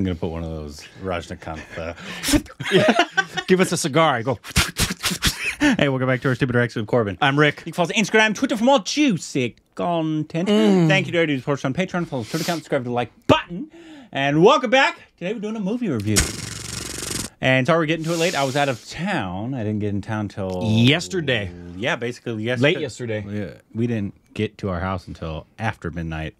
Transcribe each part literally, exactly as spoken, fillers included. I'm going to put one of those Rajnikant. Uh, give us a cigar. I go. Hey, welcome back to our stupid reaction with Corbin. I'm Rick. You can follow us on Instagram, Twitter for more juicy content. Mm. Thank you to everybody who supports us on Patreon. Follow us on Twitter account, subscribe to the like button. And welcome back. Today we're doing a movie review. And sorry we're getting to it late. I was out of town. I didn't get in town till yesterday. Yeah, basically yesterday. Late yesterday. Yeah. We didn't get to our house until after midnight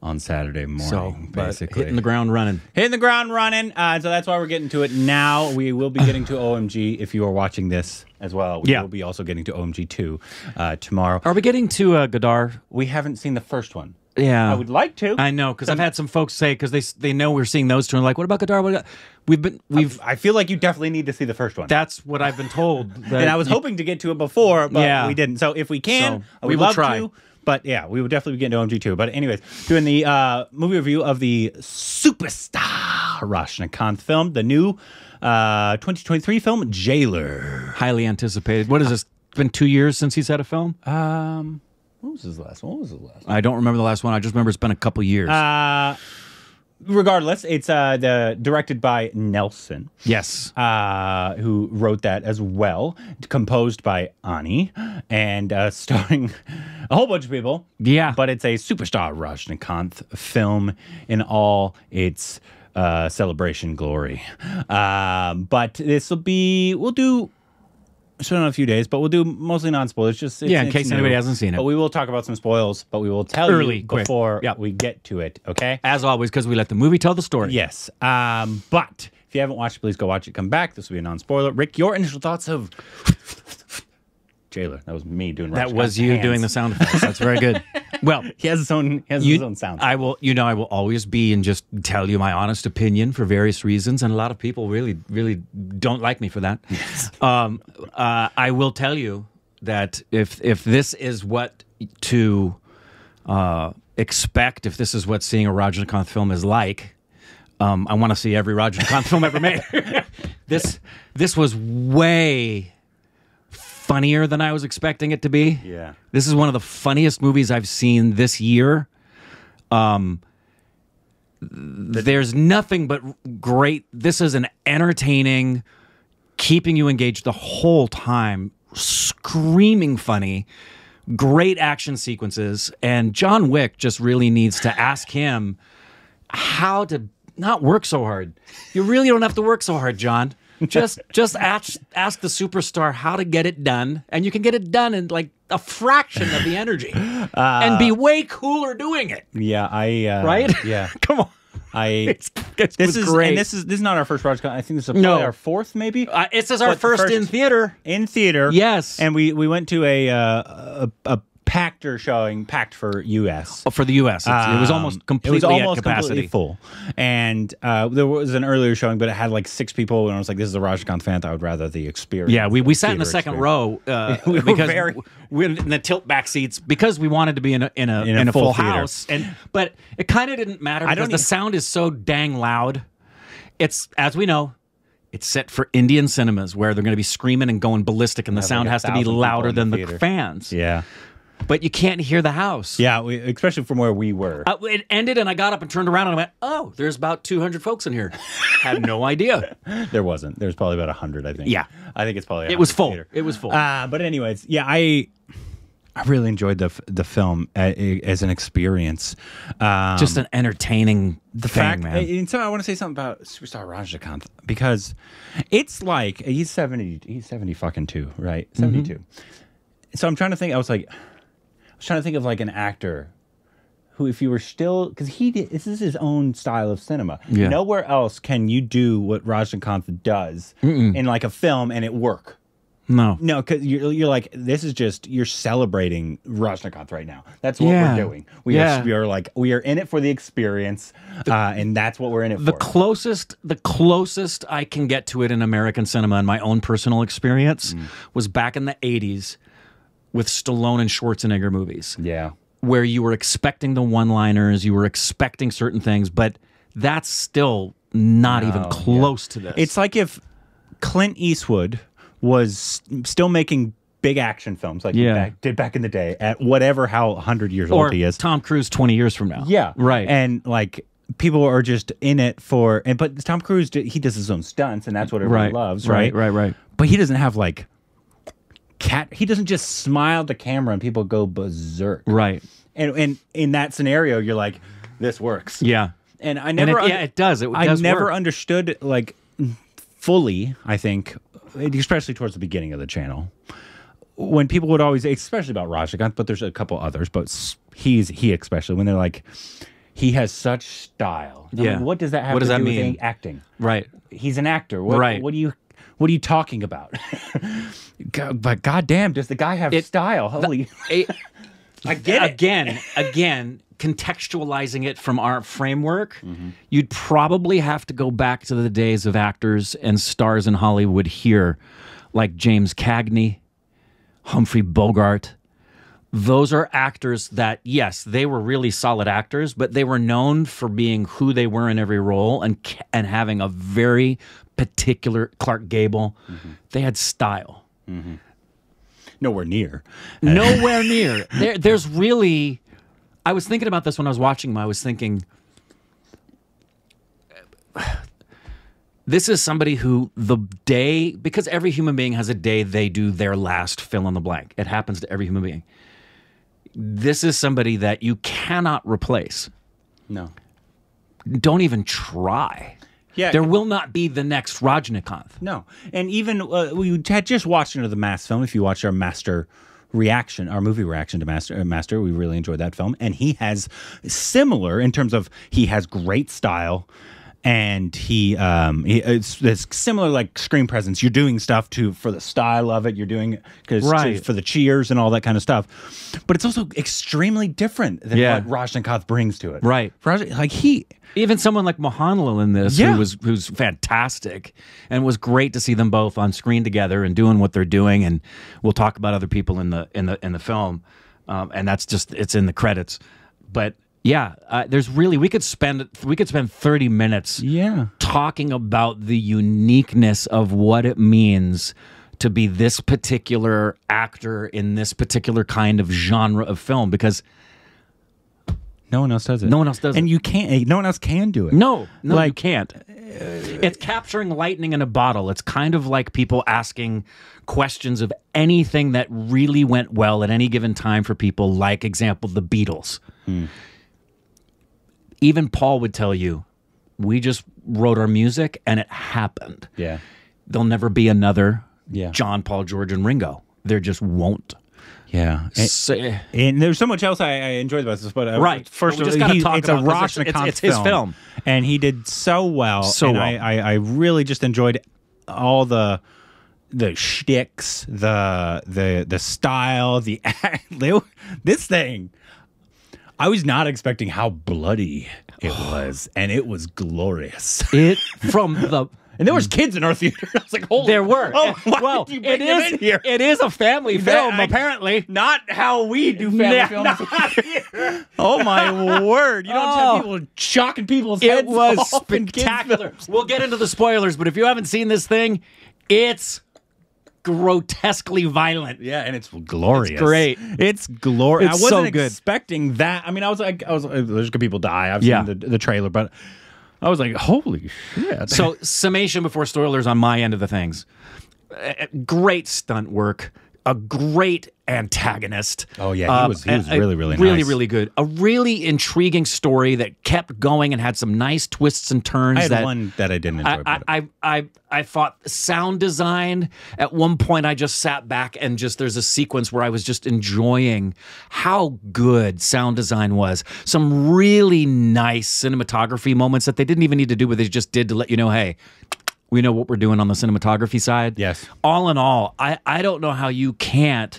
on Saturday morning. So, basically. Hitting the ground running. Hitting the ground running. Uh, so that's why we're getting to it now. We will be getting to O M G if you are watching this as well. We yeah. will be also getting to O M G two uh, tomorrow. Are we getting to uh, Godard? We haven't seen the first one. Yeah, I would like to. I know, because I've had some folks say, because they they know we're seeing those two, and like, what about Godard? What about? We've been we've. I feel like you definitely need to see the first one. That's what I've been told. That and I was you, hoping to get to it before, but yeah. we didn't. So if we can, so we, we will love try. To, but yeah, we will definitely get into O M G two. But anyways, doing the uh, movie review of the superstar Rajnikant film, the new uh, twenty twenty-three film Jailer, highly anticipated. What is this? It's been two years since he's had a film. Um. What was his last one? What was his last one? I don't remember the last one. I just remember it's been a couple years. Uh, regardless, it's uh, the directed by Nelson. Yes. Uh, who wrote that as well. Composed by Ani. And uh, starring a whole bunch of people. Yeah. But it's a superstar Rajnikant film in all its uh, celebration glory. Uh, but this will be... We'll do... So in a few days, but we'll do mostly non-spoilers. Just it's, yeah, in case new. Anybody hasn't seen it. But we will talk about some spoils, but we will tell Early, you before yep. we get to it, okay? As always, because we let the movie tell the story. Yes, um, but if you haven't watched it, please go watch it. Come back. This will be a non-spoiler. Rick, your initial thoughts of Jailer. That was me doing. That was you hands. Doing the sound effects. That's very good. Well, he has his own. He has you, his own sound. I will. You know, I will always be and just tell you my honest opinion for various reasons, and a lot of people really, really don't like me for that. Yes. Um, uh, I will tell you that if if this is what to uh, expect, if this is what seeing a Rajnikant film is like, um, I want to see every Rajnikant film ever made. This this was way. Funnier than I was expecting it to be. Yeah, this is one of the funniest movies I've seen this year. Um, the, there's nothing but great. This is an entertaining, keeping you engaged the whole time, screaming funny, great action sequences, and John Wick just really needs to ask him how to not work so hard. You really don't have to work so hard, John. just just ask, ask the superstar how to get it done, and you can get it done in like a fraction of the energy, uh, and be way cooler doing it. Yeah, I uh, right. Yeah, come on. I it's, it's, this is great. And this is this is not our first Rajnikant. I think this is probably no. our fourth, maybe. Uh, this is our first, first in theater. In theater, yes. And we we went to a uh, a. a Pactor showing, packed for U S Oh, for the U S Um, it was almost completely it was almost at capacity. Completely full. And uh, there was an earlier showing, but it had like six people, and I was like, this is a Rajnikant fan. I would rather the experience. Yeah, we, we sat in the second experience. row uh, we because very... we were in the tilt back seats because we wanted to be in a in a, in a, in a full, full house. And but it kind of didn't matter because even... the sound is so dang loud. It's, as we know, it's set for Indian cinemas where they're going to be screaming and going ballistic, and yeah, the sound like has to be louder than the, the fans. Yeah. But you can't hear the house. Yeah, we, especially from where we were. Uh, it ended, and I got up and turned around, and I went, oh, there's about two hundred folks in here. Had no idea. There wasn't. There was probably about one hundred, I think. Yeah. I think it's probably It was full. Theater. It was full. Uh, but anyways, yeah, I I really enjoyed the the film as an experience. Um, Just an entertaining the thing, fact, man. And so I want to say something about superstar Rajnikant, because it's like, he's seventy, he's seventy fucking two, right? seventy-two. Mm-hmm. So I'm trying to think, I was like... I was trying to think of like an actor who, if you were still, because he did, this is his own style of cinema. Yeah. Nowhere else can you do what Rajnikant does Mm-mm. in like a film and it work. No, no, because you're you're like this is just you're celebrating Rajnikant right now. That's what yeah. we're doing. We yeah. are we are like we are in it for the experience, the, uh, and that's what we're in it the for. The closest the closest I can get to it in American cinema in my own personal experience mm. was back in the eighties. With Stallone and Schwarzenegger movies. Yeah. Where you were expecting the one-liners, you were expecting certain things, but that's still not no, even close yeah. to this. It's like if Clint Eastwood was still making big action films like yeah. back, did back in the day at whatever how one hundred years or old he is. Tom Cruise twenty years from now. Yeah. Right. And like people are just in it for, and but Tom Cruise, he does his own stunts, and that's what everyone right, loves, right? Right, right, right. But he doesn't have like cat. He doesn't just smile at the camera and people go berserk, right? And and in that scenario, you're like, this works, yeah. And I never, and it, yeah, it does. It does I never work. understood like fully. I think, especially towards the beginning of the channel, when people would always, especially about Rajnikanth, but there's a couple others, but he's he especially when they're like, he has such style. Yeah. I mean, what does that have what to do mean? with acting? Right. He's an actor. What, right. What do you? What are you talking about? God, but goddamn, does the guy have it, style? Holy! It, I get it. Again, again. Contextualizing it from our framework, mm-hmm. you'd probably have to go back to the days of actors and stars in Hollywood here, like James Cagney, Humphrey Bogart. Those are actors that, yes, they were really solid actors, but they were known for being who they were in every role and, and having a very particular, Clark Gable. Mm-hmm. They had style. Mm-hmm. Nowhere near. Nowhere near. There, there's really... I was thinking about this when I was watching him. I was thinking, this is somebody who the day, because every human being has a day they do their last fill in the blank. It happens to every human being. This is somebody that you cannot replace. No. Don't even try. Yeah. There will not be the next Rajnikanth. No. And even, uh, we had just watched another Mass film, if you watch our Master reaction, our movie reaction to Master, uh, Master, we really enjoyed that film, and he has similar in terms of he has great style, and he, um, he it's, it's similar like screen presence. You're doing stuff to for the style of it. You're doing because right. for the cheers and all that kind of stuff, but it's also extremely different than yeah. what Rajnikanth brings to it. Right, Raj, like he even someone like Mohanlal in this, yeah. who was who's fantastic, and it was great to see them both on screen together and doing what they're doing. And we'll talk about other people in the in the in the film, um, and that's just it's in the credits, but. Yeah, uh, there's really we could spend we could spend thirty minutes yeah. talking about the uniqueness of what it means to be this particular actor in this particular kind of genre of film, because no one else does it. No one else does it. And you can't. No one else can do it. No, no, like, you can't. Uh, it's capturing lightning in a bottle. It's kind of like people asking questions of anything that really went well at any given time for people. Like, example, the Beatles. Hmm. Even Paul would tell you, we just wrote our music and it happened. Yeah. There'll never be another yeah. John, Paul, George, and Ringo. There just won't. Yeah. And, so, and there's so much else I, I enjoyed about this, but uh, right. first of all, it's a Rajnikanth it's, it's his film. film. And he did so well. So and well. I, I, I really just enjoyed all the the shticks, the the the style, the this thing. I was not expecting how bloody it was, and it was glorious. It from the and there was kids in our theater. I was like, "Holy!" There were. Oh, why well, did you bring it them is in here? It is a family film, I, apparently. Not how we do family films. Not here. Oh my word! You don't oh, tell people shocking people's it heads. It was spectacular. We'll get into the spoilers, but if you haven't seen this thing, it's. grotesquely violent, yeah, and it's glorious. It's great, it's glorious. I wasn't so good. expecting that. I mean, I was like, I was like, there's good people die. I've yeah. seen the, the trailer, but I was like, holy shit. So, summation before spoilers on my end of the things: uh, great stunt work, a great antagonist. Oh yeah, he um, was, he was a, really, really, nice. really, really good. A really intriguing story that kept going and had some nice twists and turns. I had that one that I didn't enjoy. I, I, I, I, I thought sound design. At one point, I just sat back and just there's a sequence where I was just enjoying how good sound design was. Some really nice cinematography moments that they didn't even need to do, but they just did to let you know, hey. We know what we're doing on the cinematography side. Yes. All in all, I, I don't know how you can't,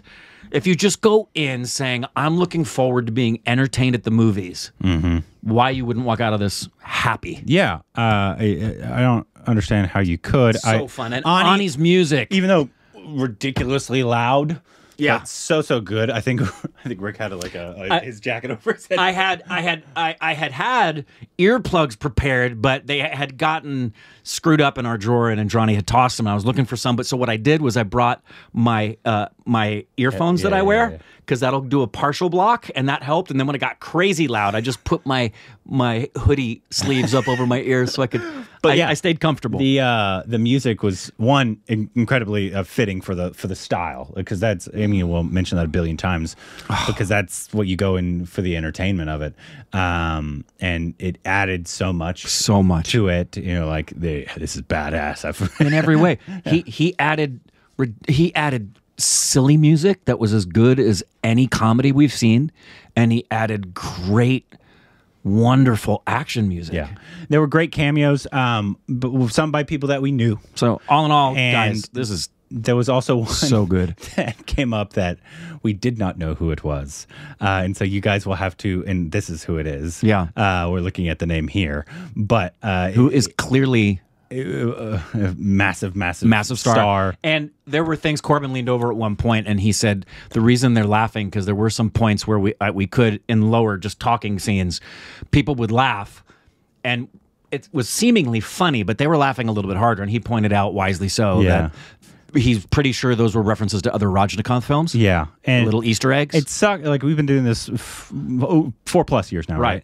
if you just go in saying, I'm looking forward to being entertained at the movies, mm-hmm. why you wouldn't walk out of this happy. Yeah. Uh, I, I don't understand how you could. So I, fun. And Ani, Ani's music. Even though ridiculously loud. Yeah, that's so so good. I think I think Rick had like a, a I, his jacket over his head. I had I had I, I had had earplugs prepared, but they had gotten screwed up in our drawer, and Andrani had tossed them. And I was looking for some, but so what I did was I brought my uh, my earphones yeah, that I wear because yeah, yeah. that'll do a partial block, and that helped. And then when it got crazy loud, I just put my my hoodie sleeves up over my ears so I could. But I, yeah, I stayed comfortable. The uh, the music was one in incredibly uh, fitting for the for the style because that's. I mean, we'll mention that a billion times because that's what you go in for the entertainment of it. Um, and it added so much, so much to it. You know, like the, this is badass. I've in every way, yeah. he he added he added silly music that was as good as any comedy we've seen, and he added great. Wonderful action music. Yeah, there were great cameos, um, but some by people that we knew. So all in all, and guys, this is there was also one so good that came up that we did not know who it was, uh, and so you guys will have to. And this is who it is. Yeah, uh, we're looking at the name here, but uh, who is clearly a massive, massive, massive star. star. And there were things. Corbin leaned over at one point, and he said the reason they're laughing because there were some points where we uh, we could in lower just talking scenes, people would laugh, and it was seemingly funny, but they were laughing a little bit harder. And he pointed out wisely so yeah. that he's pretty sure those were references to other Rajnikanth films. Yeah, and little Easter eggs. It sucked. Like we've been doing this f oh, four plus years now, right? right?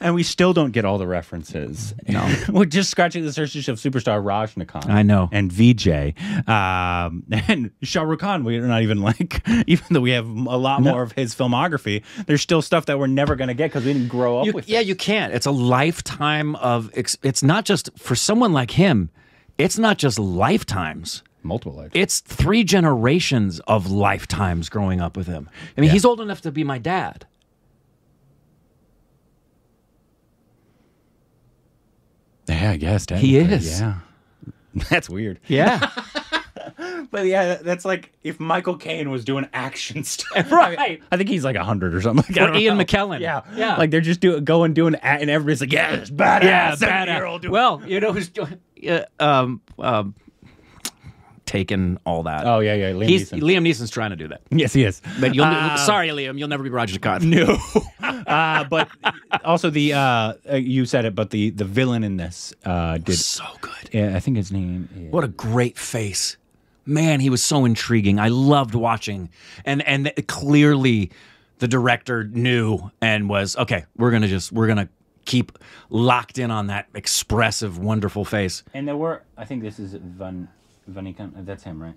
And we still don't get all the references. No. We're just scratching the surface of superstar Rajnikanth. I know. And Vijay. Um, and Shah Rukh Khan, we're not even like, even though we have a lot no. more of his filmography, there's still stuff that we're never going to get because we didn't grow up you, with Yeah, it. you can't. It's a lifetime of, ex it's not just, for someone like him, it's not just lifetimes. Multiple lifetimes. It's three generations of lifetimes growing up with him. I mean, yeah. he's old enough to be my dad. Yeah, I guess. He is. Yeah. That's weird. Yeah. But yeah, that's like if Michael Caine was doing action stuff. Right. I, mean, I think he's like a hundred or something. Like, or Ian know. McKellen. Yeah. yeah. Like they're just do, going doing act, and everybody's like, yeah, it's badass. Yeah, badass. Doing well, you know who's doing... Uh, um, um, taken all that. Oh, yeah, yeah. Liam, he's, Neeson. Liam Neeson's trying to do that. Yes, he is. But you'll, uh, sorry, Liam, you'll never be Rajnikanth. No. uh, but also the, uh, you said it, but the, the villain in this uh, did... So good. Yeah, I think his name... Yeah. What a great face. Man, he was so intriguing. I loved watching. And, and clearly the director knew and was, okay, we're going to just, we're going to keep locked in on that expressive, wonderful face. And there were, I think this is Van... Vanikant, that's him, right?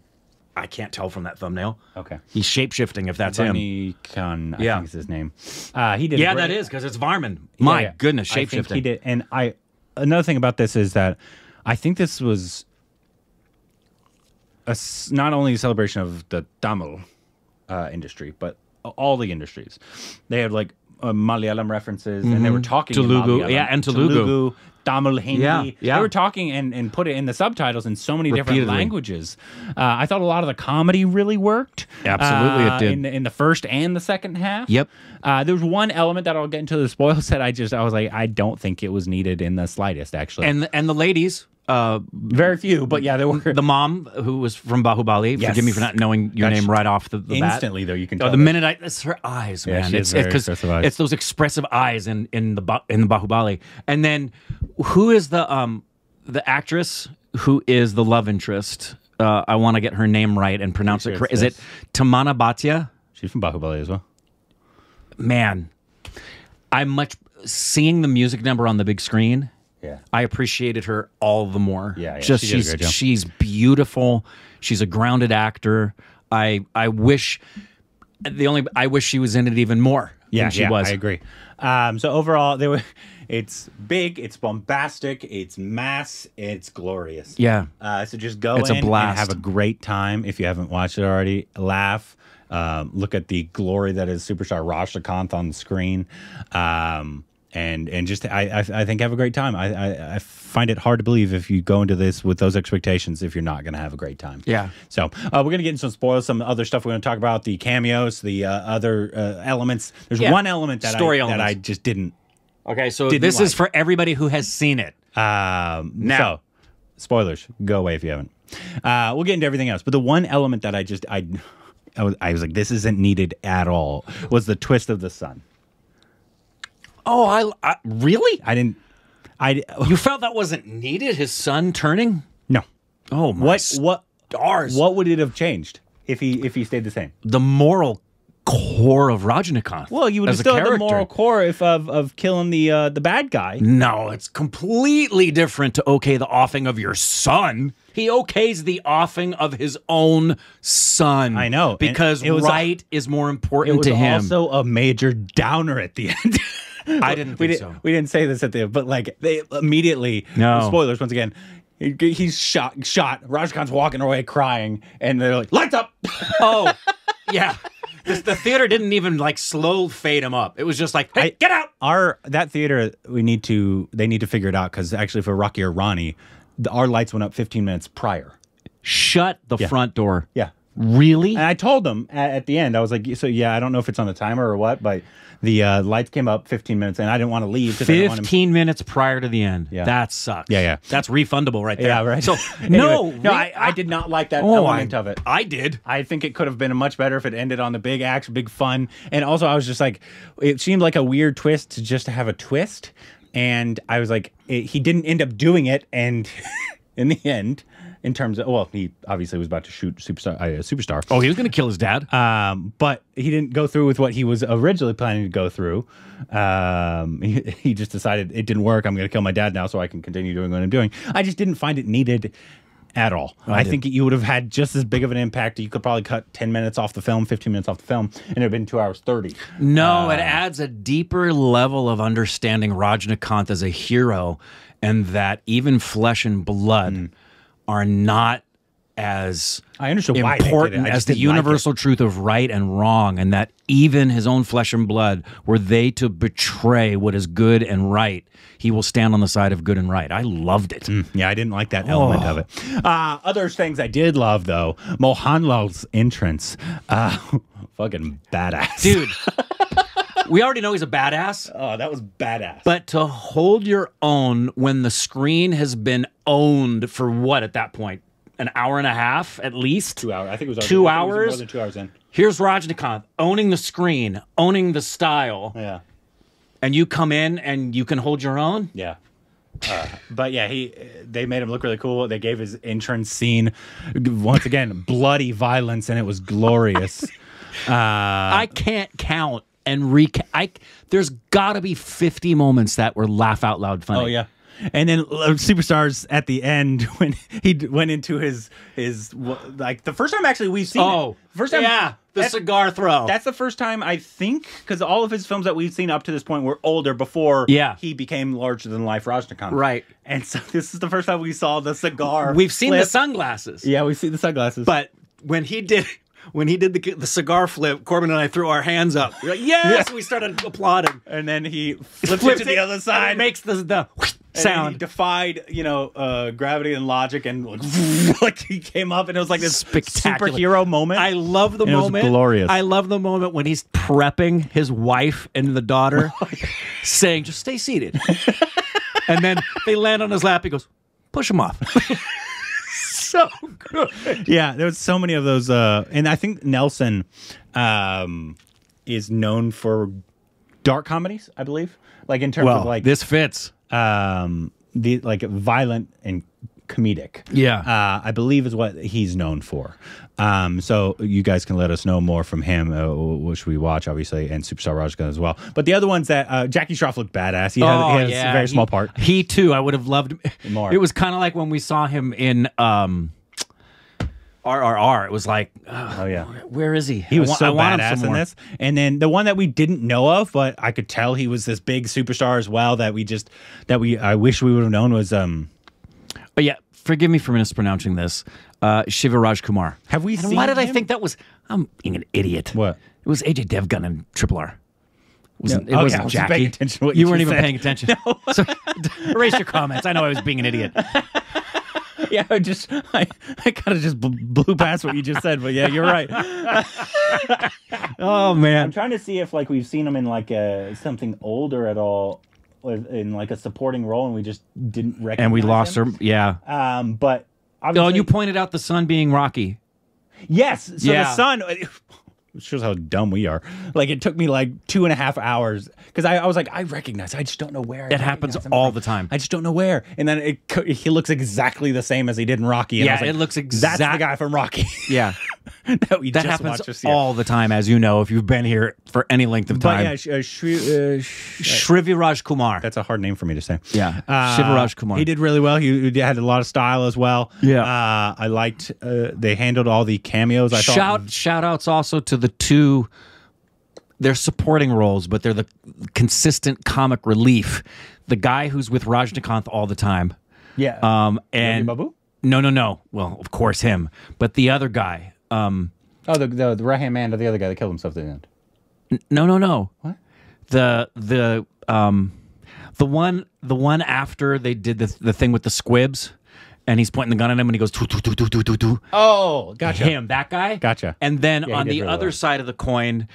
I can't tell from that thumbnail. Okay. He's shape-shifting if that's Vanikant, him. Vanikant, I yeah. think is his name. Uh, he did yeah, that is, because it's Varman. My yeah, yeah. goodness, shape-shifting. He did, and I, another thing about this is that I think this was a, not only a celebration of the Tamil uh, industry, but all the industries. They had, like, Uh, Malayalam references, mm-hmm. and they were talking Telugu, in yeah, and Telugu, Telugu Tamil, Hindi. Yeah, yeah. They were talking and, and put it in the subtitles in so many Repeatedly. different languages. Uh, I thought a lot of the comedy really worked. Absolutely, uh, it did in the, in the first and the second half. Yep. Uh, there was one element that I'll get into the spoils that I just I was like I don't think it was needed in the slightest actually. And the, and the ladies. Uh, very few, but yeah, there were the mom who was from Bahubali. Yes. Forgive me for not knowing your That's name right off the, the instantly, bat. though you can. Tell oh, the that. minute I, it's her eyes, man. Yeah, she it's because it's, it's those expressive eyes in in the in the Bahubali. And then who is the um the actress who is the love interest? Uh, I want to get her name right and pronounce sure it correctly. Is it Tamana Bhatia? She's from Bahubali as well. Man, I'm much seeing the music number on the big screen. Yeah, I appreciated her all the more. Yeah, yeah. Just she she's she's beautiful. She's a grounded actor. I I wish the only I wish she was in it even more. Yeah, than she yeah, was. I agree. Um, so overall, they were. It's big. It's bombastic. It's mass. It's glorious. Yeah. Uh, so just go it's in a blast. and have a great time. If you haven't watched it already, laugh. Um, look at the glory that is superstar Rajnikanth on the screen. Um, And and just I, I I think have a great time. I, I I find it hard to believe if you go into this with those expectations if you're not going to have a great time. Yeah. So uh, we're gonna get into some spoils, some other stuff we're gonna talk about, the cameos, the uh, other uh, elements. There's yeah. one element that Story I elements. that I just didn't. Okay, so didn't this like. is for everybody who has seen it. Um, now, so, spoilers, go away if you haven't. Uh, we'll get into everything else, but the one element that I just I I was, I was like, this isn't needed at all, was the twist of the sun. Oh, I, I really? I didn't. I you felt that wasn't needed. His son turning? No. Oh my what, what, stars! What would it have changed if he if he stayed the same? The moral core of Rajnikant. Well, you would have still had the moral core if of of killing the uh, the bad guy. No, it's completely different to okay the offing of your son. He okays the offing of his own son. I know, because right a, is more important to him. It was also a major downer at the end. I didn't think we did, so. We didn't say this at the end, but like they immediately, no. spoilers once again, he, he's shot, shot. Rajnikant's walking away crying, and they're like, lights up! Oh, yeah. This, the theater didn't even like slow fade him up. It was just like, hey, I, get out! Our, that theater, we need to, they need to figure it out, because actually for Rocky or Ronnie, the, our lights went up fifteen minutes prior. Shut the yeah. front door. Yeah. Really? And I told them at, at the end, I was like, so yeah, I don't know if it's on the timer or what, but the uh, lights came up fifteen minutes and I didn't want to leave. fifteen minutes prior to the end. Yeah. That sucks. Yeah, yeah. That's refundable right there. Yeah, right. So, anyway, no. No, I, I did not like that oh, element I, of it. I did. I think it could have been much better if it ended on the big action, big fun. And also I was just like, it seemed like a weird twist to just have a twist. And I was like, it, he didn't end up doing it. And in the end... In terms of, well, he obviously was about to shoot Superstar. Uh, superstar. Oh, he was going to kill his dad. Um, but he didn't go through with what he was originally planning to go through. Um, he, he just decided it didn't work. I'm going to kill my dad now so I can continue doing what I'm doing. I just didn't find it needed at all. Oh, I, I think you would have had just as big of an impact. You could probably cut ten minutes off the film, fifteen minutes off the film, and it would have been two hours thirty. No, uh, it adds a deeper level of understanding Rajnikant as a hero, and that even flesh and blood... Mm. are not as I understand why important as the universal like truth of right and wrong, and that even his own flesh and blood, were they to betray what is good and right, he will stand on the side of good and right. I loved it. Mm, yeah, I didn't like that element oh. of it. Uh, other things I did love, though, Mohanlal's entrance. Uh, fucking badass. Dude. We already know he's a badass. Oh, that was badass. But to hold your own when the screen has been owned for what at that point? An hour and a half at least? Two hours. I think it was two hours. More than two hours in. Here's Rajnikant owning the screen, owning the style. Yeah. And you come in and you can hold your own? Yeah. Uh, but yeah, he they made him look really cool. They gave his entrance scene, once again, bloody violence, and it was glorious. uh, I can't count. And re I, there's got to be fifty moments that were laugh out loud funny. Oh yeah, and then uh, Superstars at the end when he d went into his his like the first time actually we've seen. Oh, it. First time, yeah, the cigar throw. That's the first time I think because all of his films that we've seen up to this point were older before. Yeah. He became larger than life Rajnikant. Right, and so this is the first time we saw the cigar. We've seen flip. the sunglasses. Yeah, we've seen the sunglasses. But when he did. When he did the, the cigar flip, Corbin and I threw our hands up. We were like, yes! Yeah. We started applauding. And then he flipped, flipped it to the other side. And makes the, the sound. He defied, you know, uh, gravity and logic, and like, like he came up, and it was like this spectacular superhero moment. I love the and moment. It was glorious. I love the moment when he's prepping his wife and the daughter, saying, just stay seated. And then they land on his lap. He goes, push him off. So good. Yeah, there was so many of those. Uh, and I think Nelson um, is known for dark comedies, I believe. Like in terms well, of like this fits um, the like violent and comedic. Yeah, uh, I believe is what he's known for. Um, so you guys can let us know more from him, uh, which we watch obviously, and Superstar Rajnikant as well. But the other ones that uh, Jackie Shroff looked badass. He, oh, had, he has yeah. a very small he, part. He too, I would have loved him. More. It was kind of like when we saw him in um, R R R. It was like, uh, oh yeah, where is he? He was I so I badass in this. And then the one that we didn't know of, but I could tell he was this big superstar as well. That we just that we I wish we would have known was. Um, But yeah, forgive me for mispronouncing this. Uh, Shivaraj Kumar. Have we and seen why did him? I think that was... I'm being an idiot. What? It was A J Devgan and Triple R. It wasn't, no. it wasn't okay, Jackie. I wasn't paying attention. What you, you weren't even said. paying attention. No. So, erase your comments. I know I was being an idiot. Yeah, I just I, I kind of just blew past what you just said, but yeah, you're right. Oh, man. I'm trying to see if like we've seen him in like a, something older at all. In like a supporting role, and we just didn't recognize him. And we lost him. her, yeah. Um, but obviously, oh, you pointed out the son being Rocky. Yes. So yeah. the sun... It shows how dumb we are. Like, it took me like two and a half hours. Because I, I was like, I recognize. I just don't know where. It happens all like, the time. I just don't know where. And then it, he looks exactly the same as he did in Rocky. And yeah, I was like, it looks exactly... That's the guy from Rocky. Yeah. that we that just happens all the time, as you know, if you've been here for any length of time. But yeah, uh, Shri, uh, sh Shriviraj Kumar. That's a hard name for me to say. Yeah. Uh, Shriviraj Kumar. He did really well. He, he had a lot of style as well. Yeah. Uh, I liked... Uh, they handled all the cameos, I Shout, thought. Shout-outs also to the two, they're supporting roles, but they're the consistent comic relief. The guy who's with Rajnikanth all the time. Yeah. Um, and Babu? No, no, no. Well, of course him. But the other guy. Um, oh, the, the, the right-hand man to the other guy that killed himself at the end. No, no, no. What? The, the, um, the one, the one after they did the, the thing with the squibs. And he's pointing the gun at him, and he goes, doo, doo, doo, doo, doo, doo. Oh, gotcha. Him, that guy? Gotcha. And then yeah, on the really other well. side of the coin,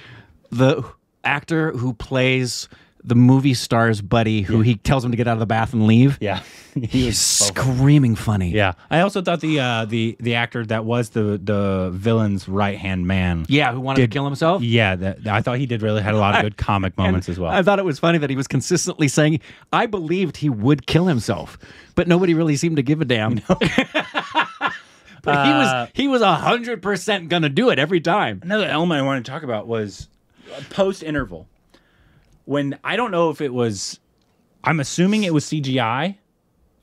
the actor who plays the movie star's buddy, who yeah. he tells him to get out of the bath and leave. Yeah. he he's screaming funny. Yeah. I also thought the uh, the the actor that was the the villain's right-hand man. Yeah, who wanted did, to kill himself. Yeah, that, I thought he did really had a lot of good comic I, moments as well. I thought it was funny that he was consistently saying, I believed he would kill himself, but nobody really seemed to give a damn. No. but uh, he was he was one hundred percent going to do it every time. Another element I wanted to talk about was post-interval. When I don't know if it was, I'm assuming it was C G I.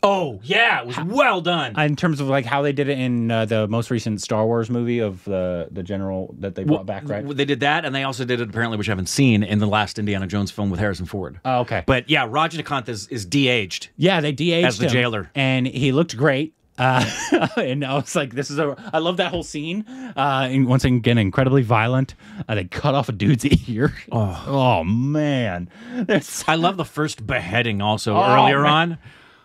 Oh yeah, it was well done in terms of like how they did it in uh, the most recent Star Wars movie of the the general that they brought well, back. Right, they did that, and they also did it apparently, which I haven't seen, in the last Indiana Jones film with Harrison Ford. Oh, okay, but yeah, Rajnikanth is is de-aged. Yeah, they de-aged as the him, jailer, and he looked great. Uh, and I was like, this is a, I love that whole scene. Uh, and once again, incredibly violent. Uh, they cut off a dude's ear. Oh, oh man. That's... I love the first beheading also oh, earlier man. on.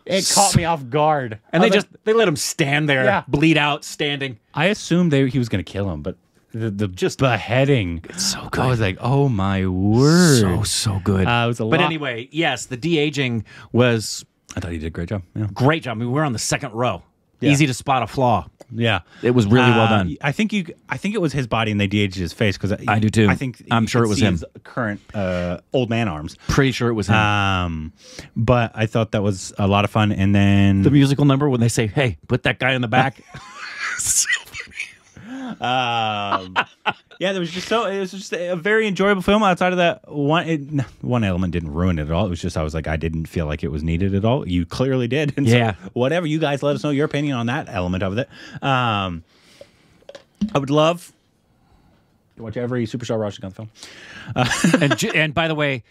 It caught me off guard. And they like, just, they let him stand there, yeah. bleed out, standing. I assumed they, he was going to kill him, but the, the just beheading. It's so good. I was like, oh my word. So, so good. Uh, it was a but lot. anyway, yes, the de-aging was. I thought he did a great job. Yeah. Great job. I mean, we were on the second row. Yeah. Easy to spot a flaw. Yeah, it was really uh, well done. I think you. I think it was his body, and they de-aged his face because I do too. I think I'm sure it was him. His current uh, old man arms. Pretty sure it was him. Um, but I thought that was a lot of fun. And then the musical number when they say, "Hey, put that guy in the back." um, yeah, there was just so it was just a very enjoyable film. Outside of that one, it, one element didn't ruin it at all. It was just I was like I didn't feel like it was needed at all. You clearly did, and yeah. So whatever, you guys let us know your opinion on that element of it. Um, I would love to watch every Superstar Rajnikanth film. Uh, and and by the way,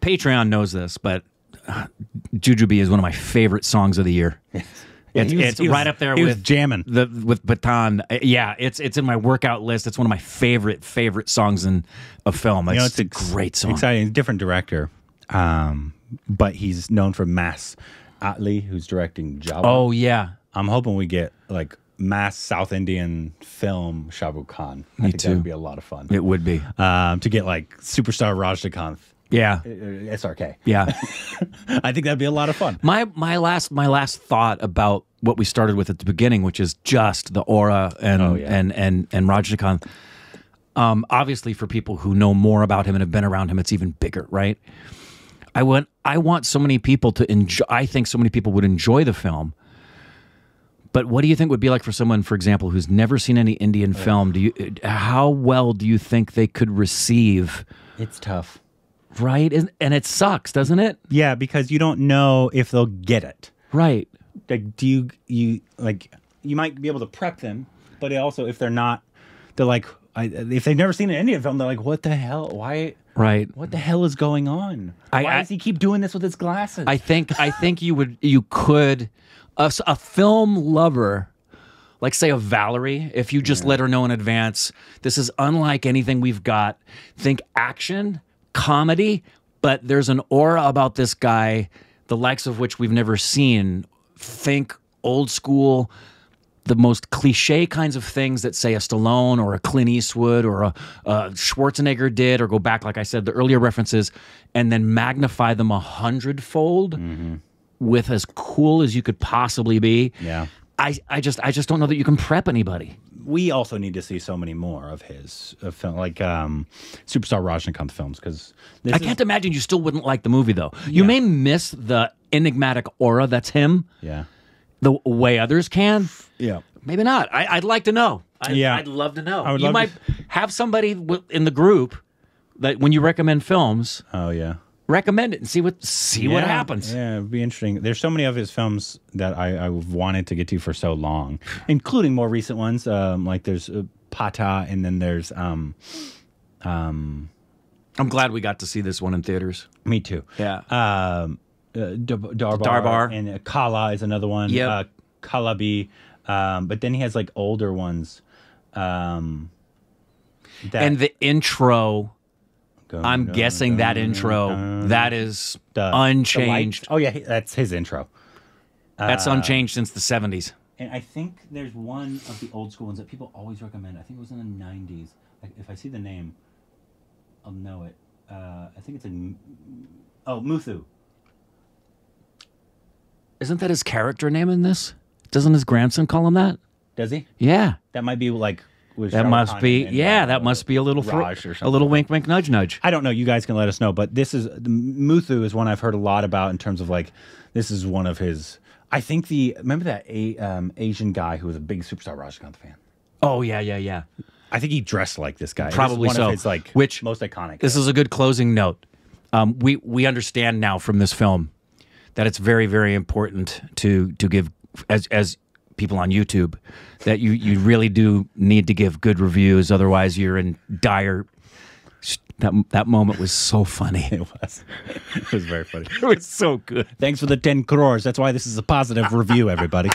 Patreon knows this, but uh, Jujubee is one of my favorite songs of the year. Yes. Yeah, it's, was, it's right was, up there with jamming the with Bataan. Yeah, it's it's in my workout list. It's one of my favorite favorite songs in a film. It's, you know, it's a great song. Exciting, different director, um, but he's known for Mas Atli, who's directing Jawa. Oh yeah, I'm hoping we get like mass South Indian film Shah Rukh Khan. I Me think too. That would be a lot of fun. It would be um, to get like Superstar Rajnikanth. Yeah, S R K. Yeah, I think that'd be a lot of fun. My my last my last thought about what we started with at the beginning, which is just the aura and oh, yeah. and and and Rajnikanth. Um, obviously, for people who know more about him and have been around him, it's even bigger, right? I want I want so many people to enjoy. I think so many people would enjoy the film. But what do you think would be like for someone, for example, who's never seen any Indian yeah. film? Do you how well do you think they could receive? It's tough. Right, and it sucks, doesn't it? Yeah, because you don't know if they'll get it. Right. Like, do you you like you might be able to prep them, but also if they're not, they're like I, if they've never seen an Indian film, they're like, what the hell? Why? Right. What the hell is going on? I, Why I, does he keep doing this with his glasses? I think I think you would you could a, a film lover. Like, say, a Valerie, if you just yeah. let her know in advance, this is unlike anything we've got. Think action. Comedy, but there's an aura about this guy, the likes of which we've never seen. Think old school, the most cliche kinds of things that, say, a Stallone or a Clint Eastwood or a, a Schwarzenegger did, or go back, like I said, the earlier references, and then magnify them a hundredfold mm-hmm. with as cool as you could possibly be. Yeah. I, I just I just don't know that you can prep anybody. we also need to see so many more of his of film, like um, Superstar Rajnikant films. Because I can't is... imagine you still wouldn't like the movie, though. You yeah. may miss the enigmatic aura that's him. Yeah, the way others can. Yeah, maybe not. I, I'd like to know. I, yeah, I'd love to know. I would you love might to... have somebody w in the group that when you recommend films. Oh yeah. Recommend it and see what see yeah, what happens. Yeah, it'd be interesting. There's so many of his films that I, I wanted to get to for so long, including more recent ones. Um, like there's uh, Pata, and then there's. Um, um, I'm glad we got to see this one in theaters. Me too. Yeah. Um, uh, Darbar, Darbar and uh, Kala is another one. Yeah. Uh, Kalabi, um, but then he has like older ones. Um, that and the intro. Dun, I'm dun, guessing dun, that dun, intro, dun. that is the, unchanged. The oh, yeah, that's his intro. That's uh, unchanged since the seventies. And I think there's one of the old school ones that people always recommend. I think it was in the nineties. Like, if I see the name, I'll know it. Uh, I think it's a... Oh, Muthu. Isn't that his character name in this? Doesn't his grandson call him that? Does he? Yeah. That might be like... That must be, yeah, that must be a little a little wink, wink, nudge, nudge. I don't know. You guys can let us know. But this is, Muthu is one I've heard a lot about in terms of like, this is one of his, I think the, remember that a, um, Asian guy who was a big Superstar Rajnikant fan? Oh, yeah, yeah, yeah. I think he dressed like this guy. Probably so. One of his like, which, most iconic. This is a good closing note. Um, we, we understand now from this film that it's very, very important to, to give, as, as, people on YouTube, that you you really do need to give good reviews, otherwise you're in dire. That that moment was so funny. It was. It was very funny. It was so good. Thanks for the ten crores. That's why this is a positive review, everybody.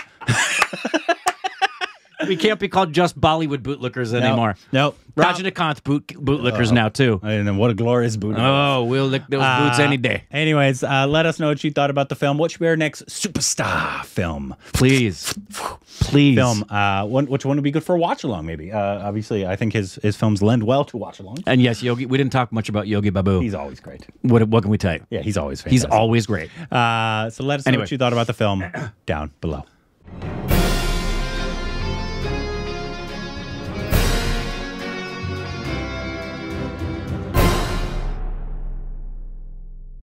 We can't be called just Bollywood bootlickers no, anymore. No, Rajnikant boot bootlickers uh, now too. And what a glorious bootlicker! Oh, we'll lick those uh, boots any day. Anyways, uh, let us know what you thought about the film. What should be our next superstar film? Please, please. Film. Uh, one, which one would be good for a watch along? Maybe. Uh, obviously, I think his his films lend well to watch along. And yes, Yogi. We didn't talk much about Yogi Babu. He's always great. What what can we tell you? Yeah, he's always fantastic. He's always great. Uh, so let us know anyway. what you thought about the film down below.